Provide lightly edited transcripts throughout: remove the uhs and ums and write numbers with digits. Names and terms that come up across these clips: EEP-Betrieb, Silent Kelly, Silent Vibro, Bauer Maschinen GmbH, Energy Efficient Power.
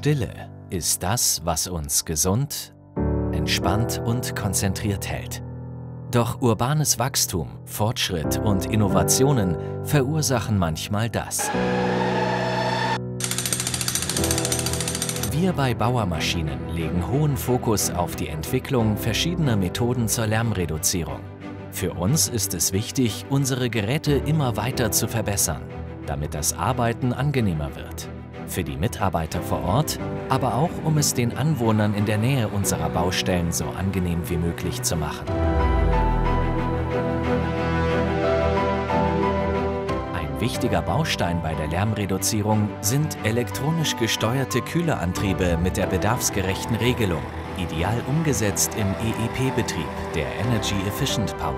Stille ist das, was uns gesund, entspannt und konzentriert hält. Doch urbanes Wachstum, Fortschritt und Innovationen verursachen manchmal das. Wir bei Bauer Maschinen legen hohen Fokus auf die Entwicklung verschiedener Methoden zur Lärmreduzierung. Für uns ist es wichtig, unsere Geräte immer weiter zu verbessern, damit das Arbeiten angenehmer wird. Für die Mitarbeiter vor Ort, aber auch um es den Anwohnern in der Nähe unserer Baustellen so angenehm wie möglich zu machen. Ein wichtiger Baustein bei der Lärmreduzierung sind elektronisch gesteuerte Kühlerantriebe mit der bedarfsgerechten Regelung, ideal umgesetzt im EEP-Betrieb der Energy Efficient Power.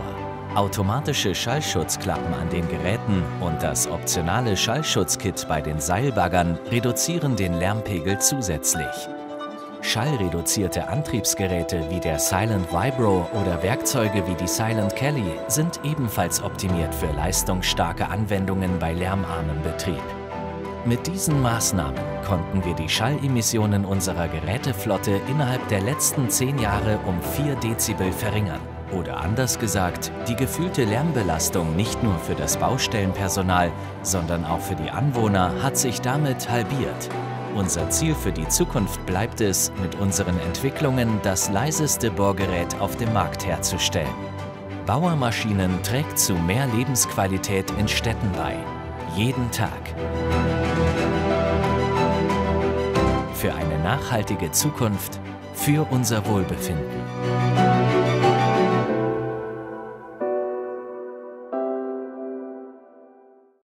Automatische Schallschutzklappen an den Geräten und das optionale Schallschutzkit bei den Seilbaggern reduzieren den Lärmpegel zusätzlich. Schallreduzierte Antriebsgeräte wie der Silent Vibro oder Werkzeuge wie die Silent Kelly sind ebenfalls optimiert für leistungsstarke Anwendungen bei lärmarmem Betrieb. Mit diesen Maßnahmen konnten wir die Schallemissionen unserer Geräteflotte innerhalb der letzten 10 Jahre um 4 Dezibel verringern. Oder anders gesagt, die gefühlte Lärmbelastung nicht nur für das Baustellenpersonal, sondern auch für die Anwohner hat sich damit halbiert. Unser Ziel für die Zukunft bleibt es, mit unseren Entwicklungen das leiseste Bohrgerät auf dem Markt herzustellen. Bauer Maschinen trägt zu mehr Lebensqualität in Städten bei. Jeden Tag. Für eine nachhaltige Zukunft, für unser Wohlbefinden.